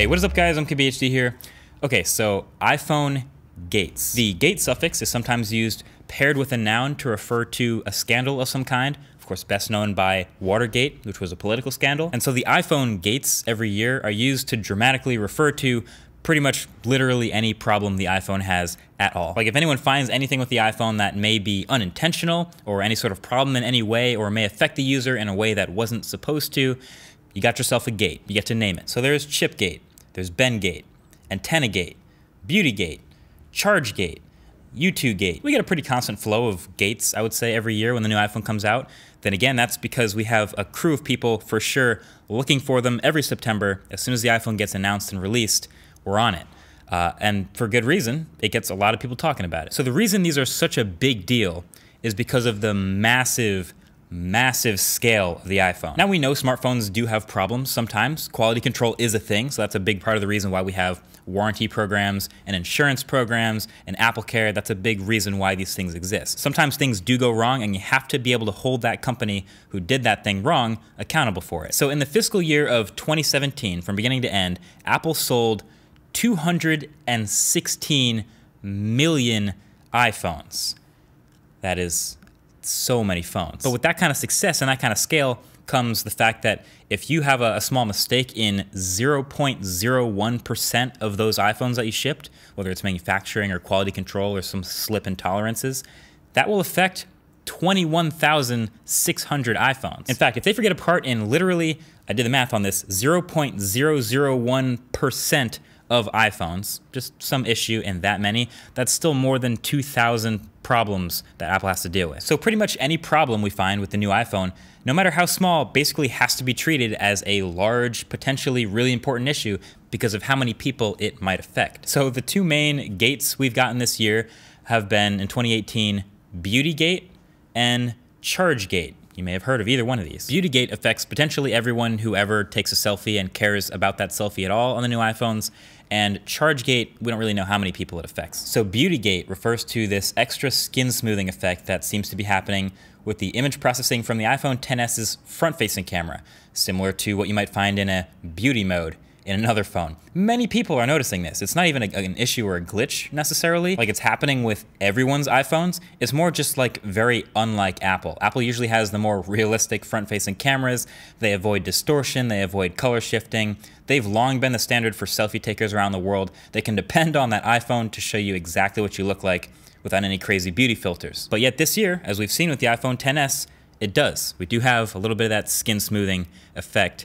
Hey, what is up guys, MKBHD here. Okay, so iPhone gates. The gate suffix is sometimes used paired with a noun to refer to a scandal of some kind, of course best known by Watergate, which was a political scandal. And so the iPhone gates every year are used to dramatically refer to pretty much literally any problem the iPhone has at all. Like if anyone finds anything with the iPhone that may be unintentional or any sort of problem in any way or may affect the user in a way that wasn't supposed to, you got yourself a gate. You get to name it. So there's Chipgate, there's Bengate, Antennagate, Beautygate, Chargegate, U2Gate. We get a pretty constant flow of gates, I would say, every year when the new iPhone comes out. Then again, that's because we have a crew of people for sure looking for them every September. As soon as the iPhone gets announced and released, we're on it. And for good reason, it gets a lot of people talking about it. So the reason these are such a big deal is because of the massive scale of the iPhone. Now we know smartphones do have problems sometimes. Quality control is a thing, so that's a big part of the reason why we have warranty programs and insurance programs and Apple Care. That's a big reason why these things exist. Sometimes things do go wrong and you have to be able to hold that company who did that thing wrong accountable for it. So in the fiscal year of 2017, from beginning to end, Apple sold 216 million iPhones. That is so many phones. But with that kind of success and that kind of scale comes the fact that if you have a small mistake in 0.01% of those iPhones that you shipped, whether it's manufacturing or quality control or some slip in tolerances, that will affect 21,600 iPhones. In fact, if they forget a part in literally, I did the math on this, 0.001% of iPhones, just some issue in that many, that's still more than 2,000 problems that Apple has to deal with. So pretty much any problem we find with the new iPhone, no matter how small, basically has to be treated as a large, potentially really important issue because of how many people it might affect. So the two main gates we've gotten this year have been, in 2018, Beautygate and Chargegate. You may have heard of either one of these. Beautygate affects potentially everyone who ever takes a selfie and cares about that selfie at all on the new iPhones. And Chargegate, we don't really know how many people it affects. So Beautygate refers to this extra skin smoothing effect that seems to be happening with the image processing from the iPhone XS's front-facing camera, similar to what you might find in a beauty mode in another phone. Many people are noticing this. It's not even an issue or a glitch necessarily. Like it's happening with everyone's iPhones. It's more just like very unlike Apple. Apple usually has the more realistic front-facing cameras. They avoid distortion, they avoid color shifting. They've long been the standard for selfie takers around the world. They can depend on that iPhone to show you exactly what you look like without any crazy beauty filters. But yet this year, as we've seen with the iPhone XS, it does. We do have a little bit of that skin smoothing effect.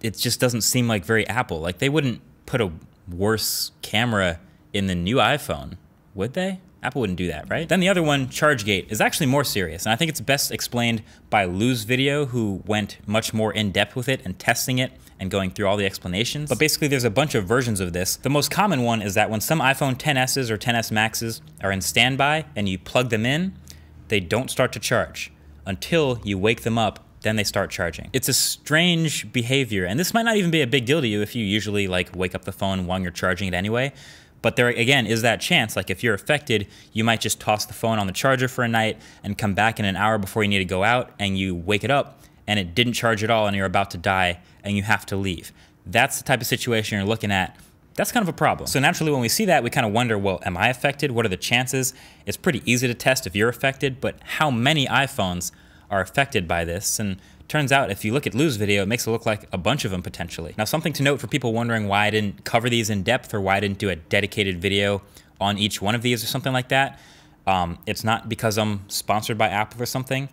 It just doesn't seem like very Apple. Like they wouldn't put a worse camera in the new iPhone, would they? Apple wouldn't do that, right? Then the other one, Chargegate, is actually more serious. And I think it's best explained by Lou's video, who went much more in depth with it and testing it and going through all the explanations. But basically there's a bunch of versions of this. The most common one is that when some iPhone XS's or XS Maxes are in standby and you plug them in, they don't start to charge until you wake them up, then they start charging. It's a strange behavior, and this might not even be a big deal to you if you usually like wake up the phone while you're charging it anyway, but there again is that chance, like if you're affected, you might just toss the phone on the charger for a night and come back in an hour before you need to go out and you wake it up and it didn't charge at all and you're about to die and you have to leave. That's the type of situation you're looking at. That's kind of a problem. So naturally when we see that, we kind of wonder, well, am I affected? What are the chances? It's pretty easy to test if you're affected, but how many iPhones are affected by this? And turns out if you look at Lou's video, it makes it look like a bunch of them potentially. Now something to note for people wondering why I didn't cover these in depth or why I didn't do a dedicated video on each one of these or something like that, it's not because I'm sponsored by Apple or something.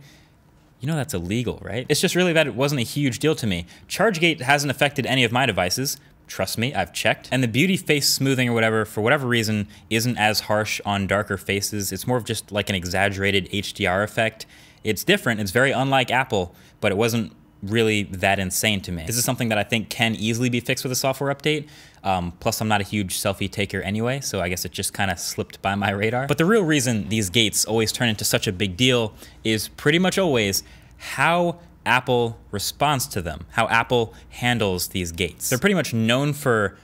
You know that's illegal, right? It's just really that it wasn't a huge deal to me. Chargegate hasn't affected any of my devices. Trust me, I've checked. And the beauty face smoothing or whatever, for whatever reason, isn't as harsh on darker faces. It's more of just like an exaggerated HDR effect. It's different, it's very unlike Apple, but it wasn't really that insane to me. This is something that I think can easily be fixed with a software update. Plus I'm not a huge selfie taker anyway, so I guess it just kind of slipped by my radar. But the real reason these gates always turn into such a big deal is pretty much always how Apple responds to them, how Apple handles these gates. They're pretty much known for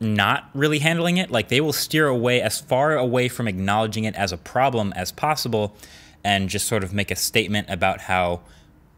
not really handling it. Like they will steer away as far away from acknowledging it as a problem as possible and just sort of make a statement about how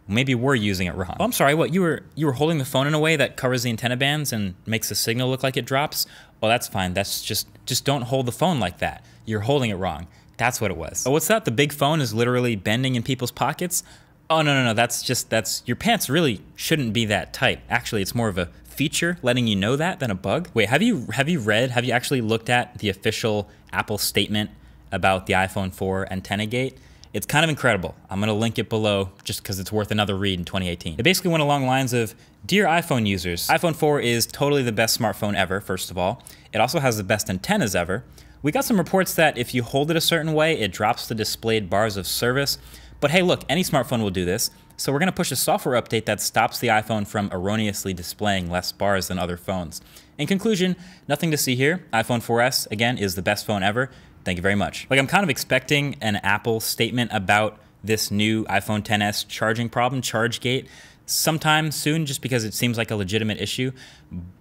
Maybe we're using it wrong. Oh, I'm sorry, what? You were holding the phone in a way that covers the antenna bands and makes the signal look like it drops? Oh, that's fine. That's just don't hold the phone like that. You're holding it wrong. That's what it was. Oh, what's that? The big phone is literally bending in people's pockets? Oh, no, no, no, that's your pants really shouldn't be that tight. Actually, it's more of a feature letting you know that than a bug. Wait, have you actually looked at the official Apple statement about the iPhone 4 Antennagate? It's kind of incredible. I'm gonna link it below just because it's worth another read in 2018. It basically went along the lines of, dear iPhone users, iPhone 4 is totally the best smartphone ever, first of all. It also has the best antennas ever. We got some reports that if you hold it a certain way, it drops the displayed bars of service. But hey, look, any smartphone will do this. So we're gonna push a software update that stops the iPhone from erroneously displaying less bars than other phones. In conclusion, nothing to see here. iPhone 4S, again, is the best phone ever. Thank you very much. Like, I'm kind of expecting an Apple statement about this new iPhone XS charging problem, ChargeGate, sometime soon, just because it seems like a legitimate issue,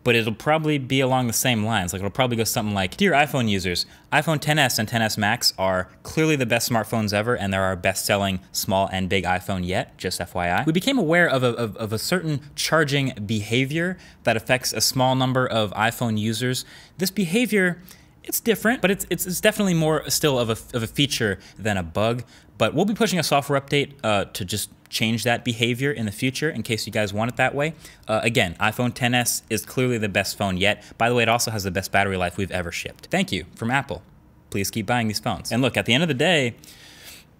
but it'll probably be along the same lines. Like, it'll probably go something like, dear iPhone users, iPhone XS and XS Max are clearly the best smartphones ever, and they're our best-selling small and big iPhone yet, just FYI. We became aware of a certain charging behavior that affects a small number of iPhone users. This behavior, it's different, but it's definitely more still of a feature than a bug. But we'll be pushing a software update to just change that behavior in the future in case you guys want it that way. Again, iPhone XS is clearly the best phone yet. By the way, it also has the best battery life we've ever shipped. Thank you from Apple. Please keep buying these phones. And look, at the end of the day,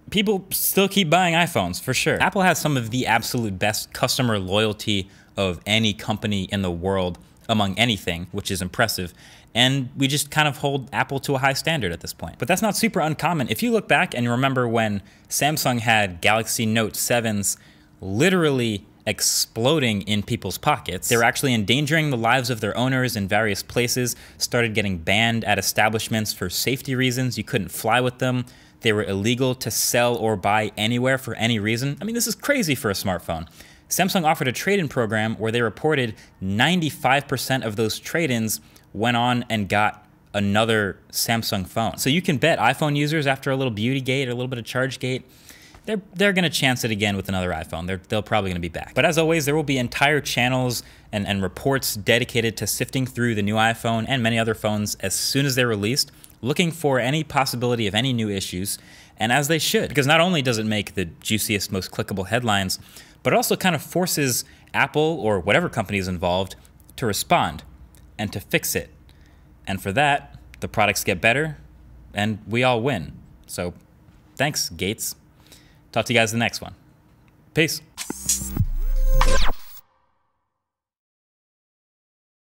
people still keep buying iPhones for sure. Apple has some of the absolute best customer loyalty of any company in the world among anything, which is impressive. And we just kind of hold Apple to a high standard at this point. But that's not super uncommon. If you look back and remember when Samsung had Galaxy Note 7s literally exploding in people's pockets, they were actually endangering the lives of their owners in various places, started getting banned at establishments for safety reasons. You couldn't fly with them. They were illegal to sell or buy anywhere for any reason. I mean, this is crazy for a smartphone. Samsung offered a trade-in program where they reported 95% of those trade-ins went on and got another Samsung phone. So you can bet iPhone users, after a little beauty gate or a little bit of charge gate, they're gonna chance it again with another iPhone. They're probably gonna be back. But as always, there will be entire channels and reports dedicated to sifting through the new iPhone and many other phones as soon as they're released, looking for any possibility of any new issues, and as they should, because not only does it make the juiciest, most clickable headlines, but it also kind of forces Apple or whatever company is involved to respond and to fix it. And for that, the products get better and we all win. So thanks, Gates. Talk to you guys in the next one. Peace.